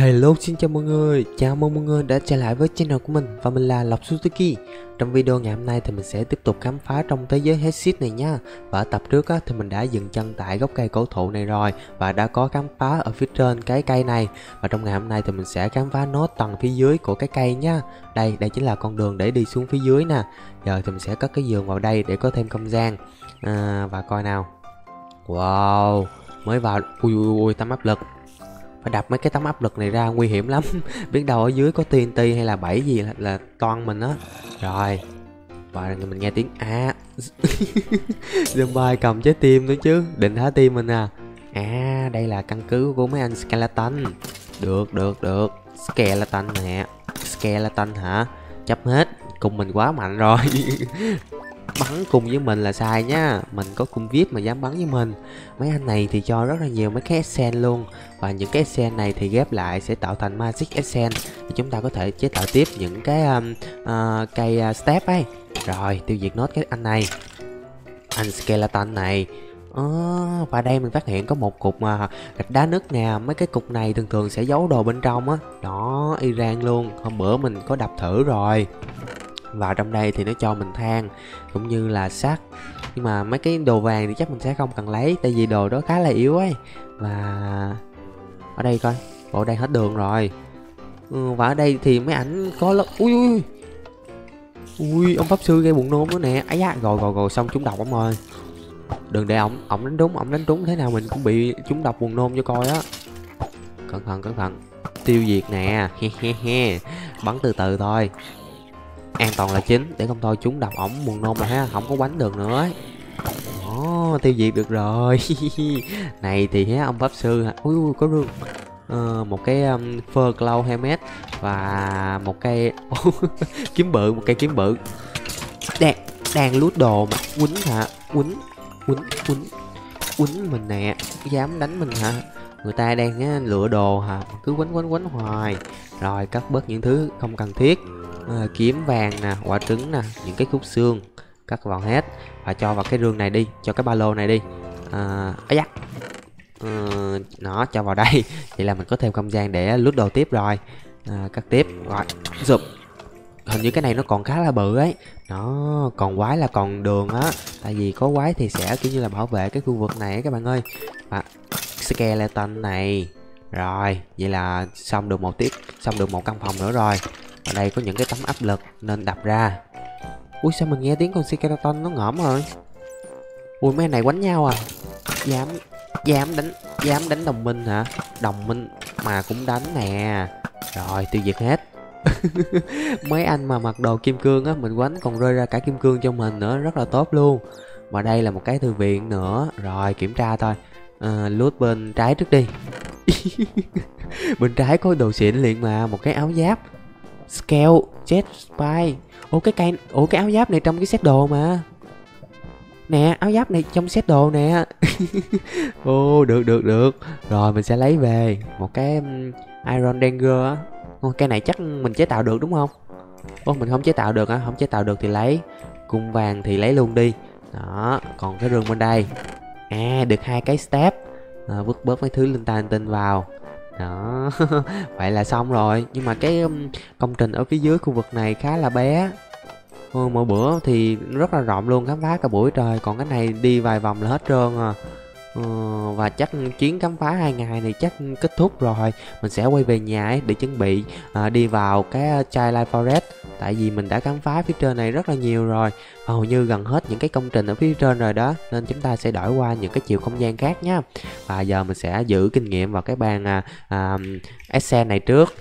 Hello, xin chào mọi người. Chào mừng mọi người đã trở lại với channel của mình. Và mình là Lộc Zutaki. Trong video ngày hôm nay thì mình sẽ tiếp tục khám phá trong thế giới Hexxit này nha. Và ở tập trước á, thì mình đã dừng chân tại gốc cây cổ thụ này rồi, và đã có khám phá ở phía trên cái cây này. Và trong ngày hôm nay thì mình sẽ khám phá nốt tầng phía dưới của cái cây nha. Đây chính là con đường để đi xuống phía dưới nè. Giờ thì mình sẽ cất cái giường vào đây để có thêm không gian. Và coi nào. Wow, mới vào. Ui, tấm áp lực. Phải đập mấy cái tấm áp lực này ra, nguy hiểm lắm. Biết đâu ở dưới có TNT hay là bẫy gì là toan mình á. Rồi. Và mình nghe tiếng a. Zombie cầm trái tim nữa chứ. Định há tim mình à. À, đây là căn cứ của mấy anh skeleton. Được. Skeleton nè. Skeleton hả? Chấp hết. Cùng mình quá mạnh rồi. Bắn cùng với mình là sai nha. Mình có cung vip mà dám bắn với mình. Mấy anh này thì cho rất là nhiều mấy cái essence luôn. Và những cái essence này thì ghép lại sẽ tạo thành magic essence. Thì chúng ta có thể chế tạo tiếp những cái cây step ấy. Rồi tiêu diệt nốt cái anh này. Anh skeleton này. Và đây mình phát hiện có một cục gạch đá nứt nè. Mấy cái cục này thường thường sẽ giấu đồ bên trong á. Đó, y rang luôn. Hôm bữa mình có đập thử rồi. Và trong đây thì nó cho mình than cũng như là sắt. Nhưng mà mấy cái đồ vàng thì chắc mình sẽ không cần lấy, tại vì đồ đó khá là yếu ấy. Và ở đây coi, bộ đây hết đường rồi. Và ở đây thì mấy ảnh có lớp. Ui, ông pháp sư gây buồn nôn nữa nè. Ấy da, rồi xong trúng độc ông ơi. Đừng để ổng đánh trúng, thế nào mình cũng bị trúng độc buồn nôn cho coi á. Cẩn thận. Tiêu diệt nè. Bắn từ từ thôi. An toàn là chính, để không thôi chúng đập ổng buồn nôn mà ha, không có bánh được nữa. Đó, tiêu diệt được rồi. Này thì hé ông pháp sư. Ui, có rương. Một cái fur claw helmet. Và một cây kiếm bự, Đang lút đồ mà quýnh hả? Quýnh mình nè. Dám đánh mình hả? Người ta đang lựa đồ hả? Cứ quýnh hoài. Rồi cắt bớt những thứ không cần thiết. Kiếm vàng nè, quả trứng nè, những cái khúc xương cắt vào hết. Và cho vào cái rương này đi, cho cái ba lô này đi. Nó cho vào đây. Vậy là mình có thêm không gian để loot đồ tiếp rồi. Cắt tiếp rồi dụp. Hình như cái này nó còn khá là bự ấy. Nó còn quái là còn đường á, tại vì có quái thì sẽ kiểu như là bảo vệ cái khu vực này ấy, các bạn ơi. Và skeleton này. Rồi vậy là xong được một tiếp, xong được một căn phòng nữa rồi. Ở đây có những cái tấm áp lực nên đập ra. Ui, sao mình nghe tiếng con skeleton nó ngõm rồi. Ui, mấy này quánh nhau à. Dám đánh đồng minh hả? Đồng minh mà cũng đánh nè. Rồi tiêu diệt hết. Mấy anh mà mặc đồ kim cương á, mình quánh còn rơi ra cả kim cương cho mình nữa, rất là tốt luôn. Và đây là một cái thư viện nữa. Rồi kiểm tra thôi. Loot bên trái trước đi. Bên trái có đồ xịn liền mà. Một cái áo giáp scale jet spy. Cái áo giáp này trong cái set đồ mà nè, áo giáp này trong set đồ nè. Được rồi, mình sẽ lấy về một cái iron danger á. Cái này chắc mình chế tạo được đúng không? Mình không chế tạo được á. Không chế tạo được thì lấy cung vàng thì lấy luôn đi. Đó, còn cái rương bên đây. À, được hai cái step. Vứt bớt mấy thứ linh tinh vào. Đó. Vậy là xong rồi. Nhưng mà cái công trình ở phía dưới khu vực này khá là bé. Mỗi bữa thì rất là rộng luôn, khám phá cả buổi trời. Còn cái này đi vài vòng là hết trơn à. Và chắc chuyến khám phá 2 ngày này chắc kết thúc rồi. Mình sẽ quay về nhà ấy để chuẩn bị đi vào cái Twilight Forest. Tại vì mình đã khám phá phía trên này rất là nhiều rồi. Hầu như gần hết những cái công trình ở phía trên rồi đó. Nên chúng ta sẽ đổi qua những cái chiều không gian khác nha. Và giờ mình sẽ giữ kinh nghiệm vào cái bàn Essence này trước.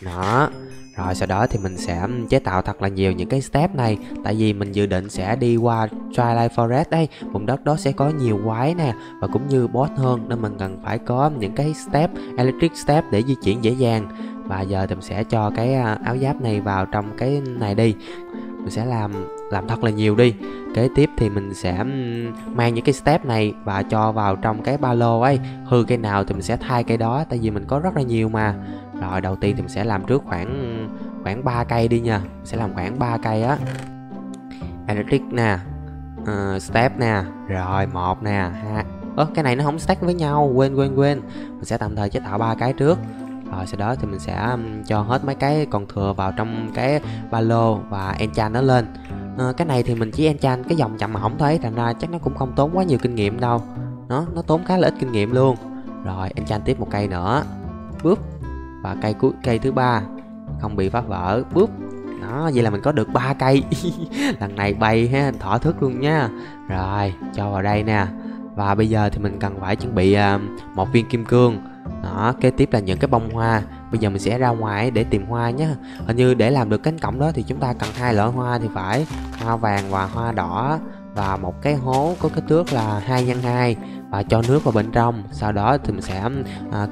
Đó. Rồi sau đó thì mình sẽ chế tạo thật là nhiều những cái step này. Tại vì mình dự định sẽ đi qua Twilight Forest đây. Vùng đất đó sẽ có nhiều quái nè, và cũng như boss hơn. Nên mình cần phải có những cái step, electric step để di chuyển dễ dàng. Và giờ thì mình sẽ cho cái áo giáp này vào trong cái này đi. Mình sẽ làm thật là nhiều đi. Kế tiếp thì mình sẽ mang những cái step này và cho vào trong cái ba lô ấy. Hư cây nào thì mình sẽ thay cây đó, tại vì mình có rất là nhiều mà. Rồi đầu tiên thì mình sẽ làm trước khoảng 3 cây đi nha. Mình sẽ làm khoảng 3 cây á. Electric nè, step nè, rồi 1 nè. Cái này nó không stack với nhau, quên. Mình sẽ tạm thời chế tạo 3 cái trước. Rồi sau đó thì mình sẽ cho hết mấy cái còn thừa vào trong cái ba lô và enchant nó lên. Cái này thì mình chỉ enchant cái dòng chậm hỏng thôi, thành ra chắc nó cũng không tốn quá nhiều kinh nghiệm đâu. Nó tốn khá là ít kinh nghiệm luôn. Rồi enchant tiếp một cây nữa, búp, và cây thứ ba không bị phá vỡ, búp. Đó, vậy là mình có được 3 cây. Lần này bay ha, thỏa thức luôn nha. Rồi cho vào đây nè. Và bây giờ thì mình cần phải chuẩn bị một viên kim cương. Đó, kế tiếp là những cái bông hoa. Bây giờ mình sẽ ra ngoài để tìm hoa nhé. Hình như để làm được cánh cổng đó thì chúng ta cần 2 loại hoa thì phải, hoa vàng và hoa đỏ, và một cái hố có kích thước là 2x2 và cho nước vào bên trong. Sau đó thì mình sẽ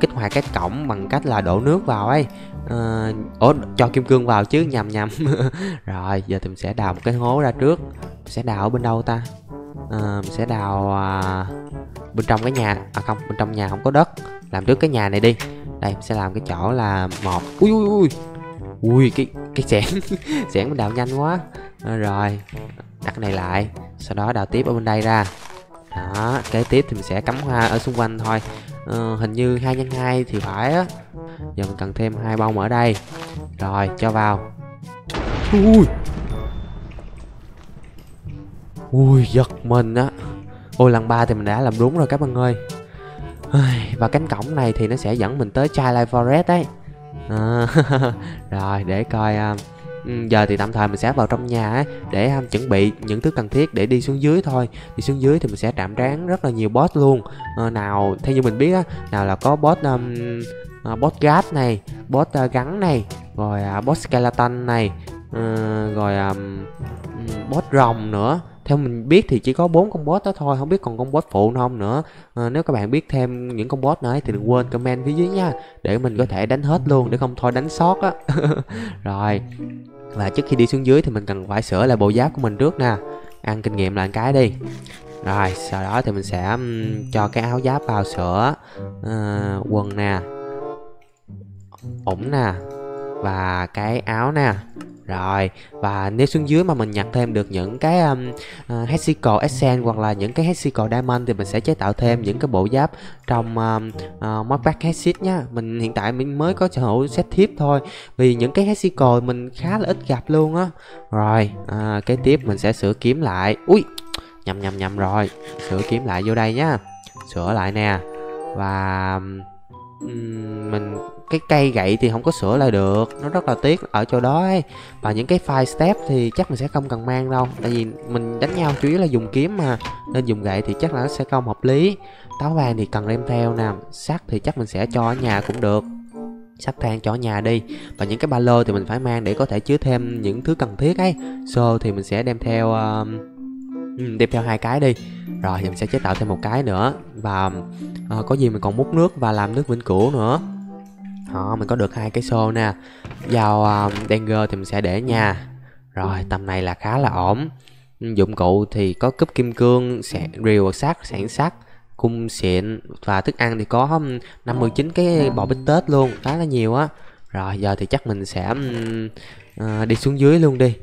kích hoạt cái cổng bằng cách là đổ nước vào ấy. Cho kim cương vào chứ, nhầm. Rồi giờ thì mình sẽ đào một cái hố ra trước. Mình sẽ đào ở bên đâu ta? Mình sẽ đào bên trong cái nhà. À không, bên trong nhà không có đất, làm trước cái nhà này đi. Đây mình sẽ làm cái chỗ là một. Ui cái xẻng. Xẻng mình đào nhanh quá. Rồi đặt cái này lại, sau đó đào tiếp ở bên đây ra. Đó, kế tiếp thì mình sẽ cắm hoa ở xung quanh thôi. Hình như 2x2 thì phải á. Giờ mình cần thêm 2 bông ở đây. Rồi cho vào. Ui giật mình á. Ôi lần 3 thì mình đã làm đúng rồi các bạn ơi. Và cánh cổng này thì nó sẽ dẫn mình tới Twilight Forest đấy. Rồi để coi. Giờ thì tạm thời mình sẽ vào trong nhà ấy, để chuẩn bị những thứ cần thiết để đi xuống dưới thôi. Đi xuống dưới thì mình sẽ chạm trán rất là nhiều boss luôn. Nào theo như mình biết á, nào là có boss ghast này, boss rắn này, rồi boss skeleton này, rồi boss rồng nữa. Theo mình biết thì chỉ có 4 con boss đó thôi, không biết còn con boss phụ không nữa. Nếu các bạn biết thêm những con boss nữa thì đừng quên comment phía dưới nha, để mình có thể đánh hết luôn, để không thôi đánh sót á. Rồi, và trước khi đi xuống dưới thì mình cần phải sửa lại bộ giáp của mình trước nè, ăn kinh nghiệm lại cái đi. Rồi sau đó thì mình sẽ cho cái áo giáp vào sửa, quần nè, ủng nè, và cái áo nè. Rồi, và nếu xuống dưới mà mình nhặt thêm được những cái Hexical Essence hoặc là những cái Hexical Diamond thì mình sẽ chế tạo thêm những cái bộ giáp trong mod pack Hexxit nhá. Mình hiện tại mình mới có sở hữu set thiếp thôi, vì những cái Hexical mình khá là ít gặp luôn á. Rồi, kế tiếp mình sẽ sửa kiếm lại. Ui, nhầm rồi. Sửa kiếm lại vô đây nhá. Sửa lại nè. Và mình cái cây gậy thì không có sửa lại được, nó rất là tiếc ở chỗ đó ấy. Và những cái file step thì chắc mình sẽ không cần mang đâu, tại vì mình đánh nhau chủ yếu là dùng kiếm mà, nên dùng gậy thì chắc là nó sẽ không hợp lý. Táo vàng thì cần đem theo nè, sắt thì chắc mình sẽ cho ở nhà cũng được, sắt than cho ở nhà đi. Và những cái ba lô thì mình phải mang để có thể chứa thêm những thứ cần thiết ấy. Xô thì mình sẽ đem theo 2 cái đi. Rồi thì mình sẽ chế tạo thêm một cái nữa. Và có gì mình còn múc nước và làm nước vĩnh cửu nữa. Mình có được 2 cái xô nè. Vào Danger thì mình sẽ để ở nhà. Rồi tầm này là khá là ổn. Dụng cụ thì có cúp kim cương, rìu sắt, sản sắt, cung xịn, và thức ăn thì có 59 cái bò bít tết luôn, khá là nhiều á. Rồi giờ thì chắc mình sẽ đi xuống dưới luôn đi.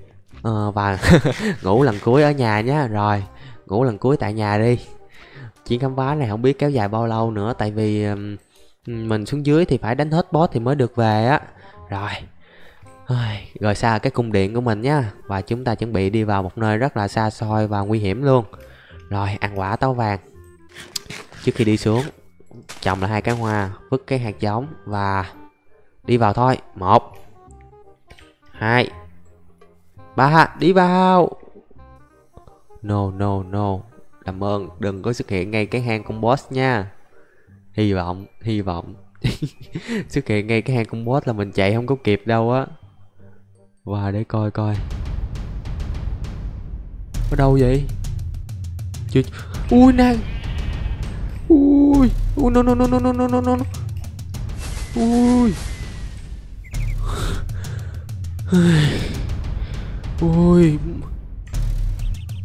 Và ngủ lần cuối ở nhà nhé. Rồi ngủ lần cuối tại nhà đi. Chuyến khám phá này không biết kéo dài bao lâu nữa, tại vì mình xuống dưới thì phải đánh hết boss thì mới được về á. Rồi xa cái cung điện của mình nhá, và chúng ta chuẩn bị đi vào một nơi rất là xa xôi và nguy hiểm luôn. Rồi ăn quả táo vàng trước khi đi xuống, trồng là 2 cái hoa, vứt cái hạt giống và đi vào thôi. 1, 2, 3, đi vào. No, làm ơn đừng có xuất hiện ngay cái hang con boss nha. Hy vọng xuất hiện ngay cái hang con boss là mình chạy không có kịp đâu á. Và để coi ở đâu vậy. Ui này, ui no. Ui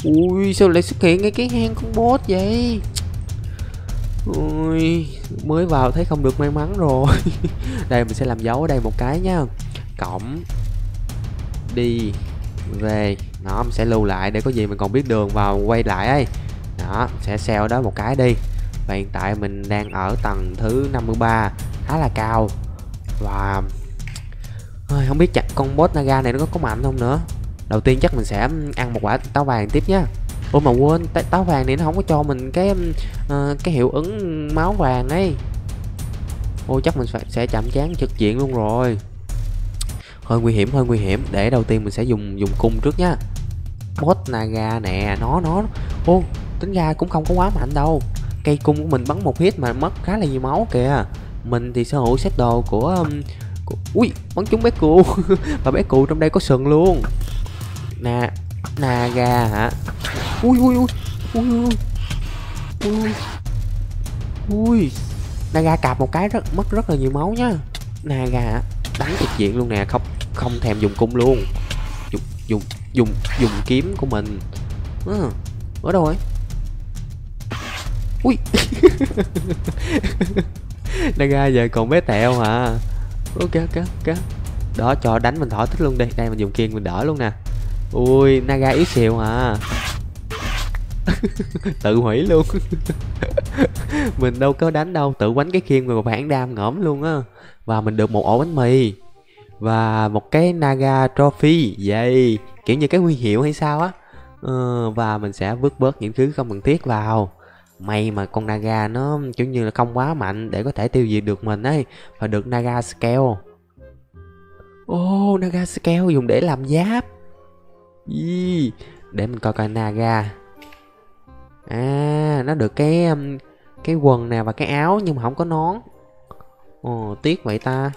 Ui sao lại xuất hiện ngay cái hang con boss vậy. Ui mới vào thấy không được may mắn rồi. Đây mình sẽ làm dấu ở đây một cái nha. Cổng đi về. Nó mình sẽ lưu lại để có gì mình còn biết đường vào quay lại ấy. Đó sẽ xeo đó một cái đi. Và hiện tại mình đang ở tầng thứ 53, khá là cao. Và không biết chặt con boss Naga này nó có mạnh không nữa. Đầu tiên chắc mình sẽ ăn một quả táo vàng tiếp nhá. Ôi mà quên, táo vàng này nó không có cho mình cái hiệu ứng máu vàng ấy. Ôi chắc mình sẽ chạm trán trực diện luôn rồi. Hơi nguy hiểm, hơi nguy hiểm. Để đầu tiên mình sẽ dùng cung trước nhá. Boss Naga nè, nó ô, tính ra cũng không có quá mạnh đâu. Cây cung của mình bắn một hit mà mất khá là nhiều máu kìa. Mình thì sở hữu set đồ của... Ui, bắn trúng bé cụ. Và bé cụ trong đây có sừng luôn. Nè, Naga hả? Ui ui ui. Ui ui. Ui. Ui. Naga cạp một cái mất rất là nhiều máu nhá. Naga hả? Đánh trực diện luôn nè, không thèm dùng cung luôn. Dùng kiếm của mình. Ở đâu rồi? Ui. Naga giờ còn bé tẹo hả? Ok. Đó, cho đánh mình thỏa thích luôn đi. Đây mình dùng kiên mình đỡ luôn nè. Ui, Naga yếu xìu hả? Tự hủy luôn. Mình đâu có đánh đâu, tự quánh cái khiên mà phản đam ngõm luôn á. Và mình được một ổ bánh mì và một cái Naga trophy. Vậy kiểu như cái huy hiệu hay sao á. Và mình sẽ vứt bớt những thứ không cần thiết vào. May mà con Naga nó kiểu như là không quá mạnh để có thể tiêu diệt được mình ấy. Và được Naga scale. Ô, Naga scale dùng để làm giáp. Để mình coi coi Naga. À, nó được cái quần nè và cái áo nhưng mà không có nón. Ồ, tiếc vậy ta.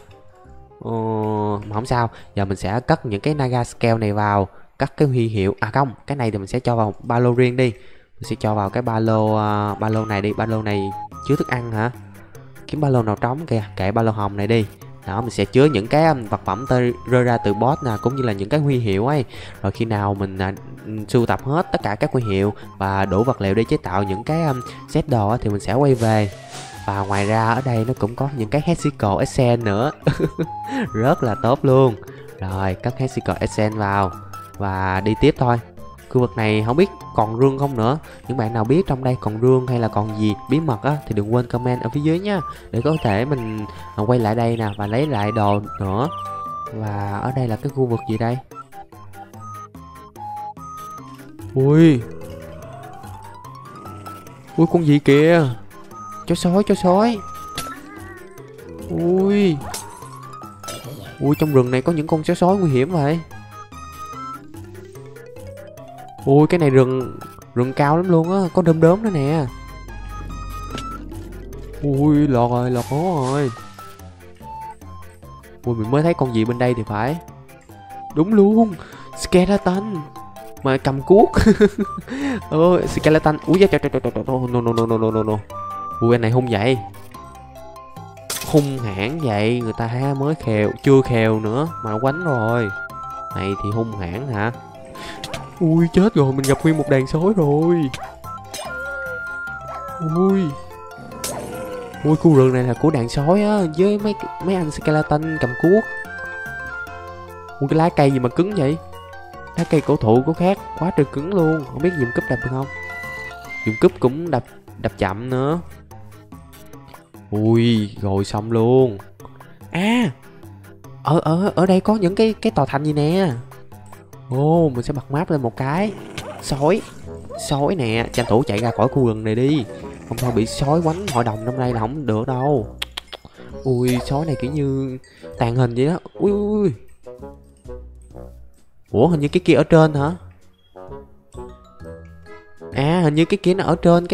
Ồ, mà không sao. Giờ mình sẽ cất những cái Naga scale này vào. Cất cái huy hiệu. À không, cái này thì mình sẽ cho vào ba lô riêng đi. Mình sẽ cho vào cái ba lô này đi. Ba lô này chứa thức ăn hả? Kiếm ba lô nào trống kìa. Kệ ba lô hồng này đi. Đó, mình sẽ chứa những cái vật phẩm rơi ra từ boss nè, cũng như là những cái huy hiệu ấy. Rồi khi nào mình sưu tập hết tất cả các huy hiệu và đủ vật liệu để chế tạo những cái set đồ thì mình sẽ quay về. Và ngoài ra ở đây nó cũng có những cái Hexical Essence nữa. Rất là tốt luôn. Rồi, cất Hexical Essence vào và đi tiếp thôi. Khu vực này không biết còn rương không nữa. Những bạn nào biết trong đây còn rương hay là còn gì bí mật á, thì đừng quên comment ở phía dưới nha. Để có thể mình quay lại đây nè và lấy lại đồ nữa. Và ở đây là cái khu vực gì đây? Ui. Ui con gì kìa. Chó sói, chó sói. Ui. Ui trong rừng này có những con chó sói nguy hiểm vậy. Ui cái này rừng cao lắm luôn á, có đom đóm nữa nè. Ui lọt rồi, lọt hố rồi. Ui mình mới thấy con gì bên đây thì phải. Đúng luôn, skeleton mà cầm cuốc. Ôi skeleton. Ui da no. Ui anh này hung vậy. Hung hãn vậy, người ta ha mới khèo, chưa khèo nữa mà quánh rồi. Này thì hung hãn hả? Ui chết rồi, mình gặp nguyên một đàn sói rồi. Ui. Ui khu rừng này là của đàn sói á, với mấy anh skeleton cầm cuốc. Ui cái lá cây gì mà cứng vậy? Lá cây cổ thụ của khác, quá trời cứng luôn, không biết dùng cúp đập được không? Dùng cúp cũng đập chậm nữa. Ui, rồi xong luôn. À. Ở đây có những cái tòa thành gì nè. Ồ, mình sẽ bật map lên một cái. Sói nè, tranh thủ chạy ra khỏi khu rừng này đi. Không thôi bị sói quánh hội đồng trong đây là không được đâu. Ui, sói này kiểu như tàn hình vậy đó. Ui ui. Ủa, hình như cái kia ở trên hả? À, hình như cái kia nó ở trên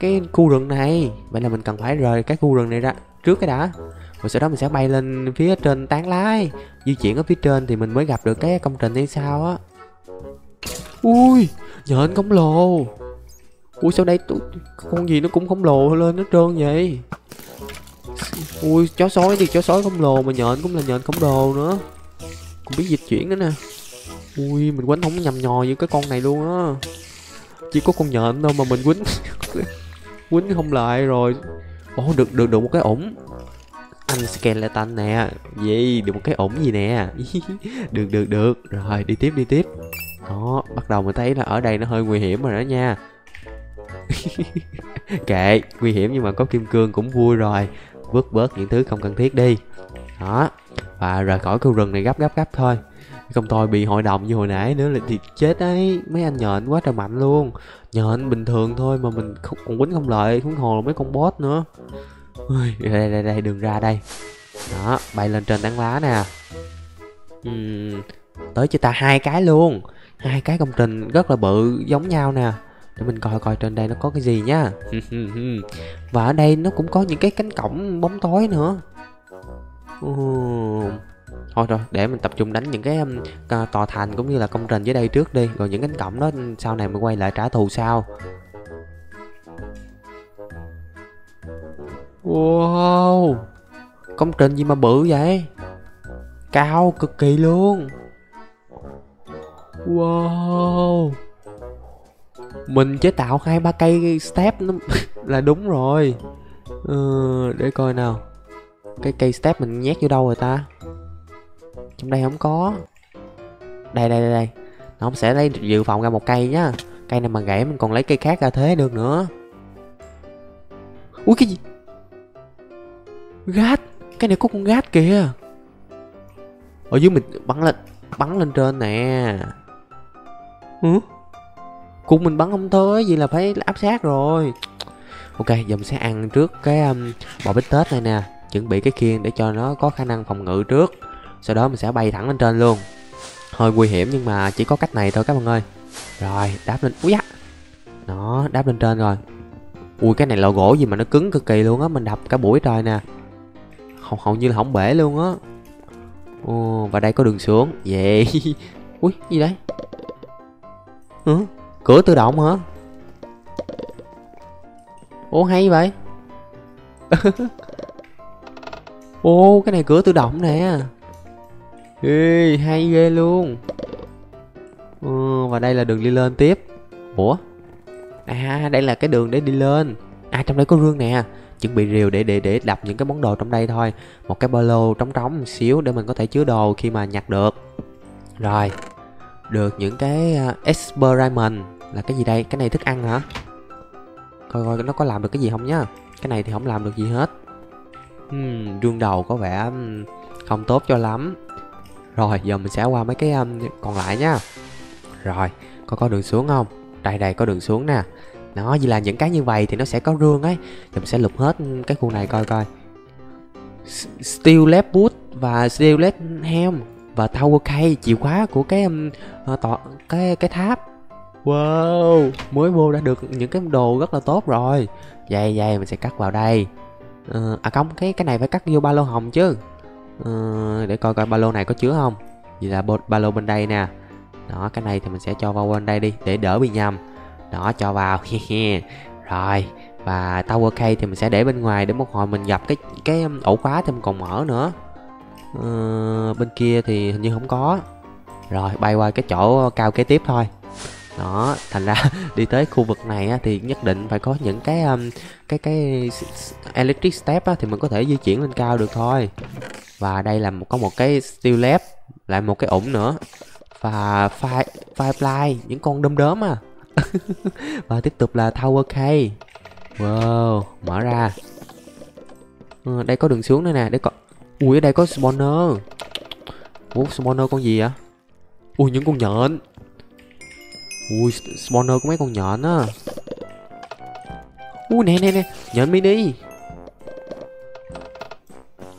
cái khu rừng này. Vậy là mình cần phải rời cái khu rừng này ra trước cái đã. Rồi sau đó mình sẽ bay lên phía trên tán lá ấy. Di chuyển ở phía trên thì mình mới gặp được cái công trình hay sao á. Ui nhện khổng lồ. Ui sau đây con gì nó cũng khổng lồ lên nó trơn vậy. Ui chó sói thì chó sói khổng lồ, mà nhện cũng là nhện khổng lồ nữa. Cũng biết dịch chuyển nữa nè. Ui mình quánh không có nhầm nhò với cái con này luôn á. Chỉ có con nhện đâu mà mình quánh. Quánh không lại rồi. Ồ được một cái ủng. Anh skeleton nè. Gì được một cái ủng gì nè. Được. Rồi đi tiếp. Đó, bắt đầu mình thấy là ở đây nó hơi nguy hiểm rồi đó nha. Kệ, nguy hiểm nhưng mà có kim cương cũng vui rồi. vứt bớt những thứ không cần thiết đi. Đó, và rời khỏi khu rừng này gấp thôi. Không thôi bị hội đồng như hồi nãy nữa là thì chết ấy. Mấy anh nhện quá trời mạnh luôn. Nhện bình thường thôi mà mình không, còn quýnh không lợi, huống hồ là mấy con boss nữa. Ui, đây đường ra đây. Đó, bay lên trên tán lá nè. Tới cho ta hai cái luôn, hai cái công trình rất là bự giống nhau nè. Để mình coi coi trên đây nó có cái gì nhá. Và ở đây nó cũng có những cái cánh cổng bóng tối nữa. Thôi rồi, để mình tập trung đánh những cái tòa thành cũng như là công trình dưới đây trước đi. Rồi những cánh cổng đó sau này mình quay lại trả thù sau. Wow, công trình gì mà bự vậy? Cao cực kỳ luôn. Wow, mình chế tạo 2-3 cây step nó là đúng rồi. Để coi nào, cái cây step mình nhét vô đâu rồi ta? Trong đây không có. Đây. Nó không sẽ lấy dự phòng ra một cây nhá. Cây này mà gãy mình còn lấy cây khác ra thế được nữa. Ui cái gì? Ghast, cái này có con ghast kìa. Ở dưới mình bắn lên trên nè. Cũng mình bắn không tới, vậy là phải áp sát rồi. Ok, giờ mình sẽ ăn trước cái bò bít tết này nè. Chuẩn bị cái khiên để cho nó có khả năng phòng ngự trước. Sau đó mình sẽ bay thẳng lên trên luôn. Hơi nguy hiểm nhưng mà chỉ có cách này thôi các bạn ơi. Rồi, đáp lên. Úi da. Đó, đáp lên trên rồi. Ui, cái này lò gỗ gì mà nó cứng cực kỳ luôn á. Mình đập cả buổi trời nè. Hầu như là không bể luôn á. Và đây có đường xuống. Vậy. Yeah. Ui, gì đấy? Cửa tự động hả? Ủa hay vậy? Ô, cái này cửa tự động nè. Ê, hay ghê luôn. Và đây là đường đi lên tiếp. Ủa? À, đây là cái đường để đi lên. À, trong đây có rương nè. Chuẩn bị rìu để đập những cái món đồ trong đây thôi. Một cái ba lô trống một xíu để mình có thể chứa đồ khi mà nhặt được. Rồi, được những cái Experiment. Là cái gì đây? Cái này thức ăn hả? Coi coi nó có làm được cái gì không nhá. Cái này thì không làm được gì hết. Rương đầu có vẻ không tốt cho lắm. Rồi, giờ mình sẽ qua mấy cái còn lại nha. Rồi, có đường xuống không? Đây có đường xuống nè. Nó như là những cái như vậy thì nó sẽ có rương ấy. Giờ mình sẽ lục hết cái khu này coi coi. Steel left wood và steel left hem và tower key, chìa khóa của cái tháp. Wow, mới mua đã được những cái đồ rất là tốt rồi. Vậy mình sẽ cắt vào đây. À không, cái này phải cắt vô ba lô hồng chứ. Để coi coi ba lô này có chứa không. Vì là ba lô bên đây nè. Đó, cái này thì mình sẽ cho vào bên đây đi để đỡ bị nhầm. Đó, cho vào. Rồi, và tower key thì mình sẽ để bên ngoài để một hồi mình gặp cái ổ khóa thì mình còn mở nữa. Bên kia thì hình như không có. Rồi, bay qua cái chỗ cao kế tiếp thôi. Đó, thành ra đi tới khu vực này á, thì nhất định phải có những cái electric step á, thì mình có thể di chuyển lên cao được thôi. Và đây là có một cái steel lab, lại một cái ủng nữa. Và firefly, những con đom đóm à. Và tiếp tục là tower key. Wow, mở ra. Đây có đường xuống nữa nè, để coi. Ui, ở đây có spawner. Ủa, spawner con gì vậy? Ui, những con nhện. Ui, spawner của mấy con nhện á. Ui, nè, nhện mini.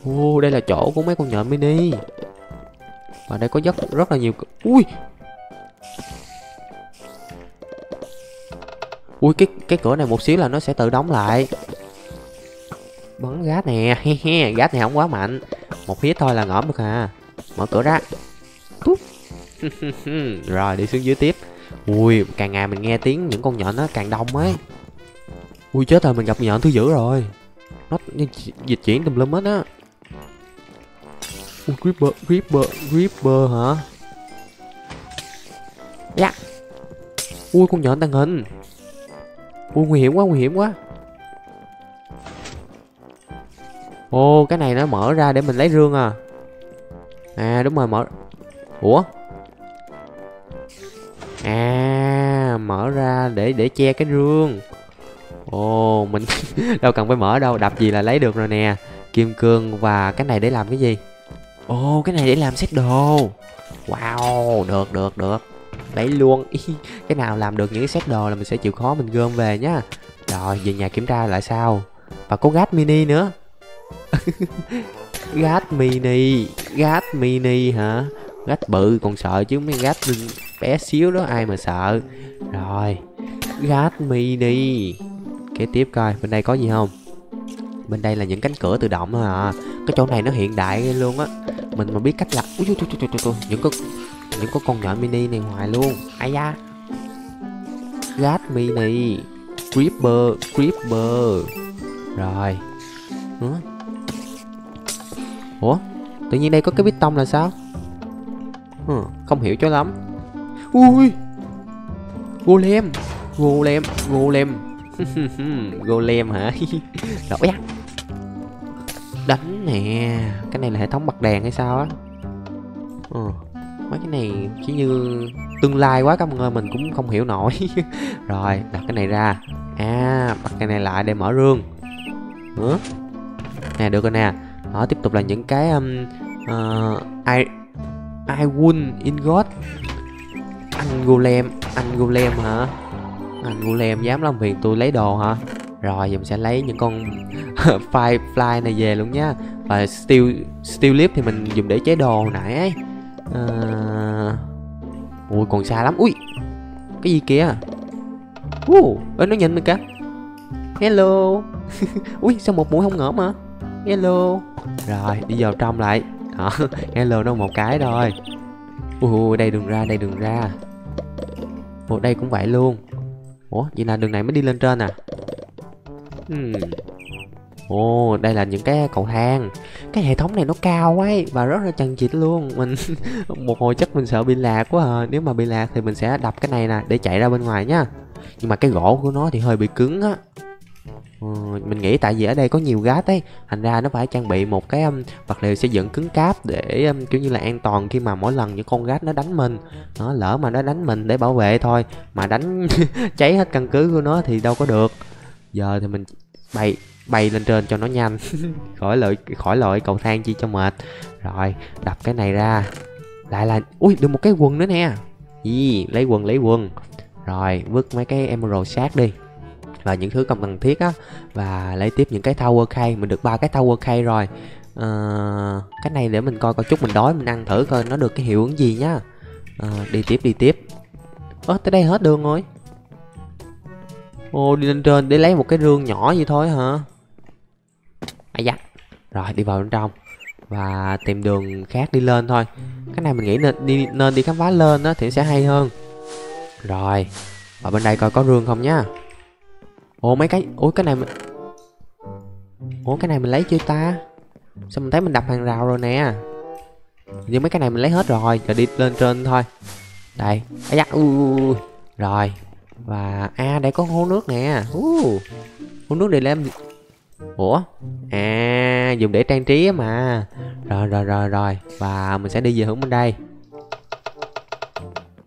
Ui, đây là chỗ của mấy con nhện mini. Và đây có rất là nhiều. Ui. Ui, cái cửa này một xíu là nó sẽ tự đóng lại. Bắn Ghast nè. Ghast này không quá mạnh. Một hit thôi là ngõm được à. Mở cửa ra. Rồi, đi xuống dưới tiếp. Ui, càng ngày mình nghe tiếng những con nhện nó càng đông ấy. Ui chết rồi, mình gặp nhện thứ dữ rồi. Nó dịch chuyển tùm lum hết á. Ui, creeper hả? Dạ. Ui, con nhện tàng hình. Ui, nguy hiểm quá. Ô, cái này nó mở ra để mình lấy rương à. À, đúng rồi, mở. Ủa? À, mở ra để che cái rương. Ồ, mình đâu cần phải mở đâu, đập gì là lấy được rồi nè. kim cương. Và cái này để làm cái gì? Ồ, cái này để làm set đồ. Wow, được được được, lấy luôn. Cái nào làm được những cái set đồ là mình sẽ chịu khó mình gom về nhá. Rồi về nhà kiểm tra lại sao. Và có Ghast mini nữa. Ghast mini, Ghast mini hả? Ghast bự còn sợ chứ mấy Ghast bé xíu đó ai mà sợ. Rồi Ghast mini. Kế tiếp coi bên đây có gì không. Bên đây là những cánh cửa tự động à. Cái chỗ này nó hiện đại luôn á. Mình mà biết cách là ui, những con nhỏ mini này hoài luôn. Ai da. Ghast mini, creeper, creeper. Rồi. Ủa, tự nhiên đây có cái bít tông là sao? Không hiểu cho lắm. Ui, golem, golem, golem. Golem hả? Lỗi á. Đánh nè. Cái này là hệ thống bật đèn hay sao á? Mấy cái này chỉ như tương lai quá các người, mình cũng không hiểu nổi. Rồi, đặt cái này ra. À, bật cái này lại để mở rương. Nè, được rồi nè. Đó, tiếp tục là những cái I win in God. Anh golem, anh golem hả? Anh golem dám làm phiền tôi lấy đồ hả? Rồi giờ mình sẽ lấy những con firefly này về luôn nhá. Và steel clip thì mình dùng để chế đồ hồi nãy ấy. Ui còn xa lắm. Ui cái gì kìa. Nó nhìn mình kìa. Hello. Ui sao một mũi không ngỡm hả? Hello. Rồi đi vào trong lại. Hello nó một cái rồi. Ui đây đường ra, đây đường ra. Ủa đây cũng vậy luôn. Ủa vậy là đường này mới đi lên trên à? Ồ, đây là những cái cầu thang. Cái hệ thống này nó cao quá ấy, và rất là chằng chịt luôn. Mình một hồi chắc mình sợ bị lạc quá à. Nếu mà bị lạc thì mình sẽ đập cái này nè để chạy ra bên ngoài nhá. Nhưng mà cái gỗ của nó thì hơi bị cứng á. Mình nghĩ tại vì ở đây có nhiều Ghast ấy, thành ra nó phải trang bị một cái vật liệu xây dựng cứng cáp để kiểu như là an toàn khi mà mỗi lần những con Ghast nó đánh mình. Nó lỡ mà nó đánh mình để bảo vệ thôi, mà đánh cháy hết căn cứ của nó thì đâu có được. Giờ thì mình bay lên trên cho nó nhanh. khỏi lội cầu thang chi cho mệt. Rồi đập cái này ra. Lại là ui được một cái quần nữa nè. Gì lấy quần, lấy quần. Rồi vứt mấy cái emerald sát đi và những thứ không cần thiết á, và lấy tiếp những cái tower khay. Mình được 3 cái tower khay rồi. Cái này để mình coi coi chút mình đói mình ăn thử coi nó được cái hiệu ứng gì nhá. Đi tiếp, đi tiếp. Tới đây hết đường rồi. Ô đi lên trên để lấy một cái rương nhỏ vậy thôi hả? Ai da. Rồi đi vào bên trong và tìm đường khác đi lên thôi. Cái này mình nghĩ nên đi khám phá lên đó thì sẽ hay hơn. Rồi ở bên đây coi có rương không nhá. Ồ mấy cái, ủa cái này mình, ủa cái này mình lấy chưa ta? Sao mình thấy mình đập hàng rào rồi nè. Nhưng mấy cái này mình lấy hết rồi, giờ đi lên trên thôi. Đây, ai da. Rồi. Và đây có hố nước nè. Hố nước để làm. Ủa? À dùng để trang trí mà. Rồi rồi rồi rồi. Và mình sẽ đi về hướng bên đây.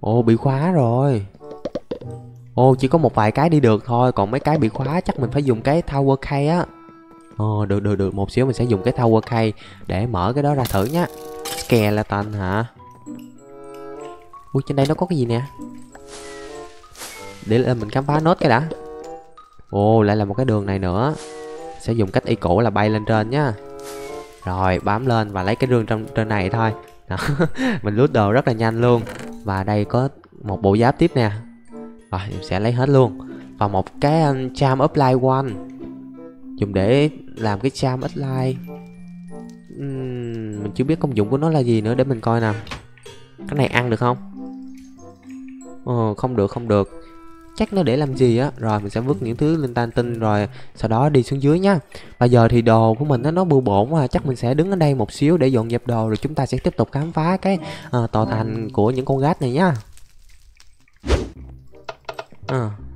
Ồ bị khóa rồi. Ồ chỉ có một vài cái đi được thôi, còn mấy cái bị khóa chắc mình phải dùng cái tower key á. Được được được, một xíu mình sẽ dùng cái tower key để mở cái đó ra thử nhá. Skeleton hả? Ui trên đây nó có cái gì nè. Để lên mình khám phá nốt cái đã. Ồ lại là một cái đường này nữa. Sẽ dùng cách y cổ là bay lên trên nhá. Rồi bám lên và lấy cái rương trong trên này thôi. Đó. Mình loot đồ rất là nhanh luôn. Và đây có một bộ giáp tiếp nè. Rồi mình sẽ lấy hết luôn. Và một cái charm upline one, dùng để làm cái charm upline. Mình chưa biết công dụng của nó là gì nữa. Để mình coi nào. Cái này ăn được không? Không được không được. Chắc nó để làm gì á. Rồi mình sẽ vứt những thứ lên tan tinh rồi sau đó đi xuống dưới nhá. Và giờ thì đồ của mình nó bừa bộn quá. Chắc mình sẽ đứng ở đây một xíu để dọn dẹp đồ, rồi chúng ta sẽ tiếp tục khám phá cái tòa thành của những con Ghast này nhá.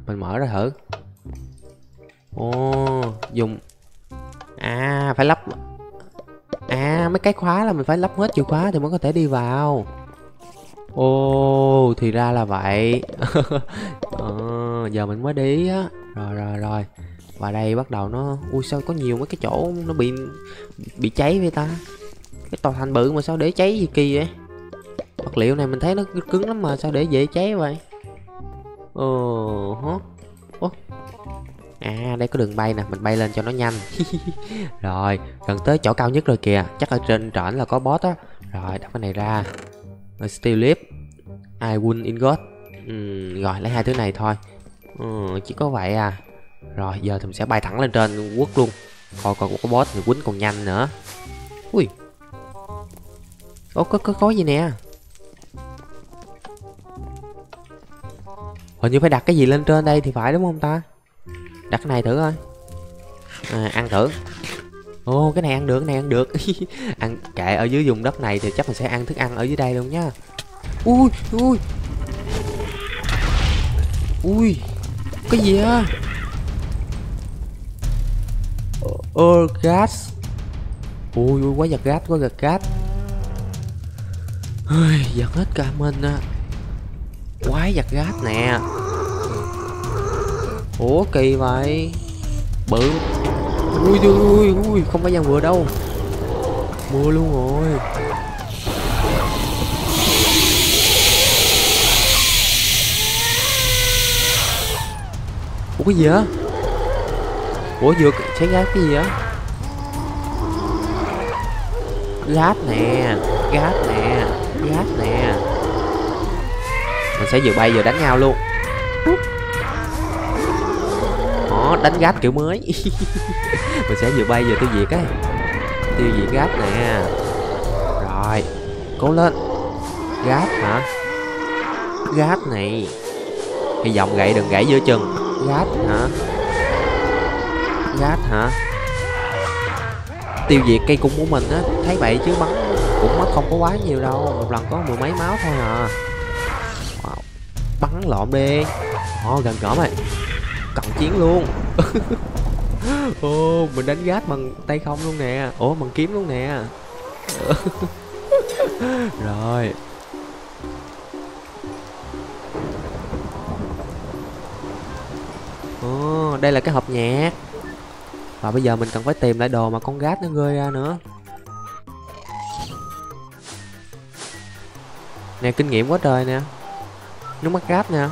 Mình mở ra thử. Dùng phải lắp. Mấy cái khóa là mình phải lắp hết chìa khóa thì mới có thể đi vào. Thì ra là vậy. Giờ mình mới đi á. Rồi rồi rồi. Và đây bắt đầu nó, ui sao có nhiều mấy cái chỗ nó bị cháy vậy ta. Cái tòa thành bự mà sao để cháy gì kỳ vậy. Vật liệu này mình thấy nó cứng lắm mà sao để dễ cháy vậy. Ồ hả. Ủa? À đây có đường bay nè, mình bay lên cho nó nhanh. Rồi, gần tới chỗ cao nhất rồi kìa. Chắc ở trên trển là có boss á. Rồi, đặt cái này ra. Steel leaf, I win ingot. Rồi, lấy hai thứ này thôi. Chỉ có vậy à. Rồi, giờ thì mình sẽ bay thẳng lên trên quất luôn. Thôi còn có boss thì quýnh còn nhanh nữa. Ui. Ủa, có gì nè. Hình như phải đặt cái gì lên trên đây thì phải đúng không ta? Đặt cái này thử thôi. À, ăn thử. Ô, cái này ăn được, cái này ăn được. Ăn kệ, ở dưới vùng đất này thì chắc mình sẽ ăn thức ăn ở dưới đây luôn nhá. Ui, ui. Ui. Cái gì á? Ur Ghast. Ui, ui, quá giật ghát, quá giật ghát. Ui, giật hết cả mình á. Quái giật ghát nè. Ủa kỳ vậy. Bự. Ui ui ui, không phải giang vừa đâu. Mưa luôn rồi. Ủa cái gì á? Ủa vừa cháy ghát cái gì á? Ghát nè, ghát nè, ghát nè. Mình sẽ vừa bay vừa đánh nhau luôn. Đó, đánh ghát kiểu mới. Mình sẽ vừa bay vừa tiêu diệt ấy. Tiêu diệt ghát nè. Rồi, cố lên. Ghát hả? Ghát này. Hy vọng gậy đừng gãy giữa chừng. Ghát hả? Ghát hả? Tiêu diệt cây cung của mình á, thấy vậy chứ bắn cũng mất không có quá nhiều đâu, một lần có mười mấy máu thôi à. Wow. Bắn lộn đi. Ồ, gần cỡ rồi. Cộng chiến luôn. Ô, mình đánh ghát bằng tay không luôn nè. Ủa, bằng kiếm luôn nè. Rồi. Ồ, đây là cái hộp nhạc. Và bây giờ mình cần phải tìm lại đồ mà con ghát nó rơi ra nữa. Nè, kinh nghiệm quá trời nè. Nước mắt ghát nè.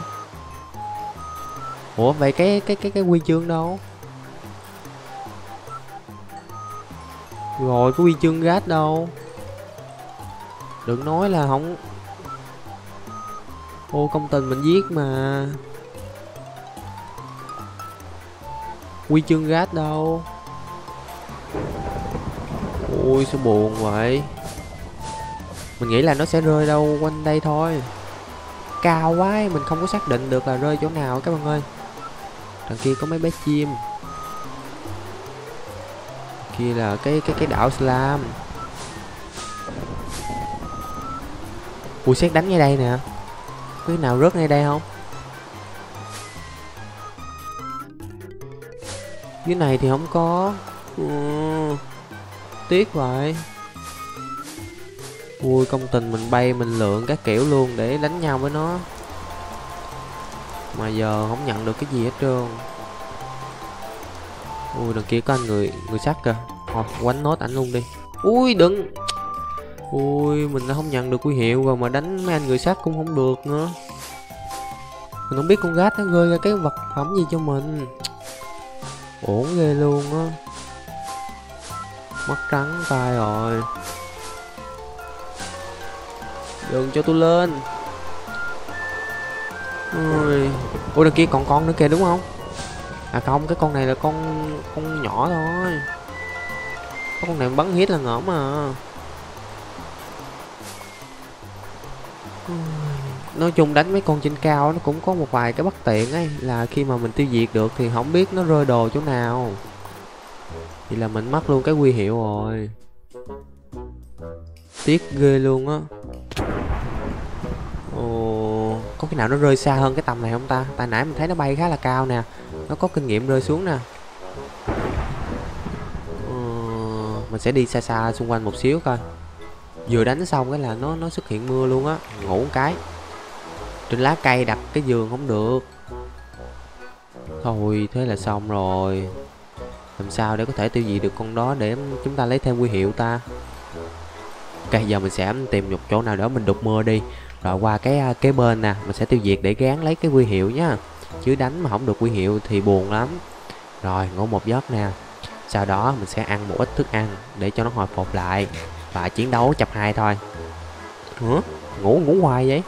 Ủa vậy cái huy chương đâu? Rồi cái huy chương ghát đâu? Đừng nói là không. Ô công tình mình giết mà. Huy chương ghát đâu? Ôi sao buồn vậy. Mình nghĩ là nó sẽ rơi đâu quanh đây thôi. Cao quá ấy, mình không có xác định được là rơi chỗ nào các bạn ơi. Đằng kia có mấy bé chim. Kia là cái đảo Slam. Ui xét đánh ngay đây nè. Có cái nào rớt ngay đây không? Dưới này thì không có. Tiếc vậy. Ui công tình mình bay mình lượn các kiểu luôn để đánh nhau với nó. Mà giờ không nhận được cái gì hết trơn. Ui đằng kia có anh người sắt kìa. Thôi quánh nốt ảnh luôn đi. Ui đừng. Ui mình đã không nhận được huy hiệu rồi mà đánh mấy anh người sắt cũng không được nữa. Mình không biết con ghát nó rơi ra cái vật phẩm gì cho mình. Ổn ghê luôn á. Mất trắng tay rồi. Đừng cho tôi lên. Ui. Ôi đằng kia còn con nữa kìa đúng không? À không, cái con này là con nhỏ thôi. Cái con này bắn hit là ngỗm à. Ui. Nói chung đánh mấy con trên cao nó cũng có một vài cái bất tiện ấy. Là khi mà mình tiêu diệt được thì không biết nó rơi đồ chỗ nào. Vậy là mình mất luôn cái huy hiệu rồi. Tiếc ghê luôn á. Ồ, có cái nào nó rơi xa hơn cái tầm này không ta? Tại nãy mình thấy nó bay khá là cao nè. Nó có kinh nghiệm rơi xuống nè. Mình sẽ đi xa xa xung quanh một xíu coi. Vừa đánh xong cái là nó xuất hiện mưa luôn á. Ngủ một cái. Trên lá cây đặt cái giường không được. Thôi thế là xong rồi. Làm sao để có thể tiêu diệt được con đó để chúng ta lấy thêm huy hiệu ta? Ok, giờ mình sẽ tìm một chỗ nào đó mình đục mưa đi. Rồi qua cái bên nè, mình sẽ tiêu diệt để gán lấy cái huy hiệu nhá. Chứ đánh mà không được huy hiệu thì buồn lắm. Rồi, ngủ một giấc nè. Sau đó mình sẽ ăn một ít thức ăn để cho nó hồi phục lại. Và chiến đấu chập hai thôi. Hả? Ngủ hoài vậy?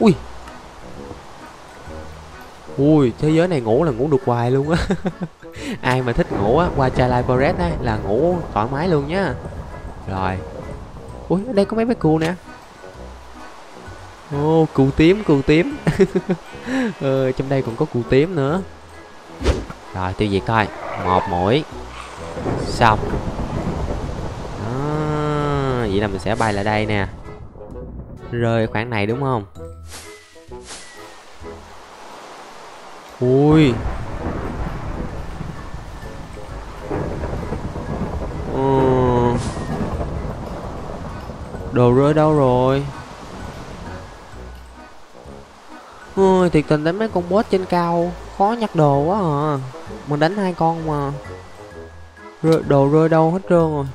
Ui. Ui, thế giới này ngủ là ngủ được hoài luôn á. Ai mà thích ngủ á, qua Twilight Forest á, là ngủ thoải mái luôn nhá. Rồi. Ui, ở đây có mấy bé cừu nè. Ô, cừu tím, cừu tím. Trong đây còn có cừu tím nữa. Rồi, tiêu diệt thôi. Một mũi. Xong. Đó, vậy là mình sẽ bay lại đây nè. Rơi khoảng này đúng không? Ui. Đồ rơi đâu rồi? Ôi, thiệt tình đánh mấy con boss trên cao khó nhặt đồ quá à. Mình đánh hai con mà đồ rơi đâu hết trơn rồi.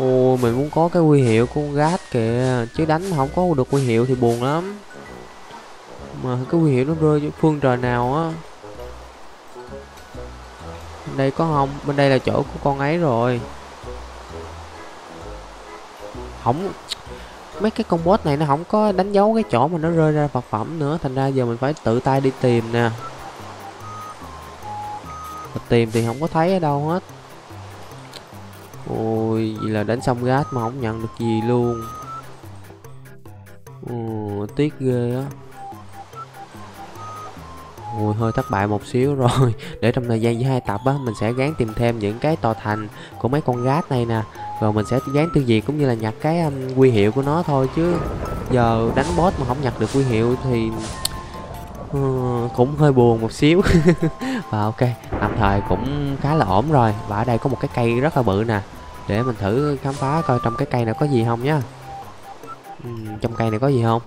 Ồ, mình muốn có cái huy hiệu của con Ghast kìa, chứ đánh mà không có được huy hiệu thì buồn lắm. Mà cái huy hiệu nó rơi phương trời nào á. Bên đây có không? Bên đây là chỗ của con ấy rồi. Không, mấy cái con boss này nó không có đánh dấu cái chỗ mà nó rơi ra vật phẩm nữa, thành ra giờ mình phải tự tay đi tìm nè. Mà tìm thì không có thấy ở đâu hết. Ôi, vậy là đánh xong Ghast mà không nhận được gì luôn. Ồ, tiếc ghê á. Ôi, hơi thất bại một xíu rồi. Để trong thời gian giữa hai tập á, mình sẽ gán tìm thêm những cái tòa thành của mấy con Ghast này nè. Rồi mình sẽ gán tiêu diệt cũng như là nhặt cái huy hiệu của nó thôi, chứ giờ đánh boss mà không nhặt được huy hiệu thì cũng hơi buồn một xíu. Và ok, tạm thời cũng khá là ổn rồi. Và ở đây có một cái cây rất là bự nè. Để mình thử khám phá coi trong cái cây này có gì không nhá. Trong cây này có gì không?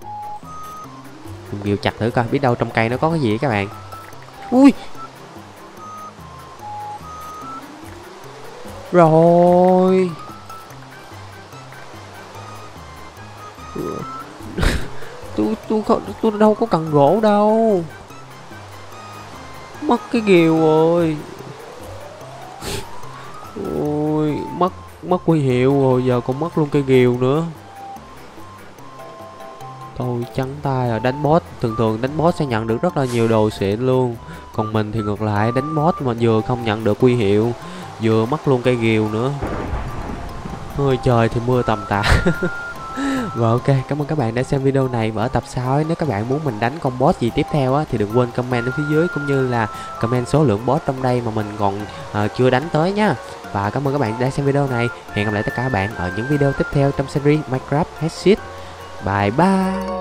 Mình ghiều chặt thử coi, biết đâu trong cây nó có cái gì các bạn. Ui. Rồi. Tôi đâu có cần gỗ đâu. Mất cái ghiều rồi. Ôi, mất huy hiệu rồi, giờ còn mất luôn cây ghiều nữa. Tôi trắng tay rồi. Đánh boss, thường đánh boss sẽ nhận được rất là nhiều đồ xịn luôn. Còn mình thì ngược lại, đánh boss mà vừa không nhận được huy hiệu, vừa mất luôn cây ghiều nữa. Ôi trời thì mưa tầm tã. Và ok, cảm ơn các bạn đã xem video này. Và ở tập sau ấy, nếu các bạn muốn mình đánh con boss gì tiếp theo á, thì đừng quên comment ở phía dưới, cũng như là comment số lượng boss trong đây mà mình còn chưa đánh tới nha. Và cảm ơn các bạn đã xem video này. Hẹn gặp lại tất cả các bạn ở những video tiếp theo trong series Minecraft Hexxit. Bye bye.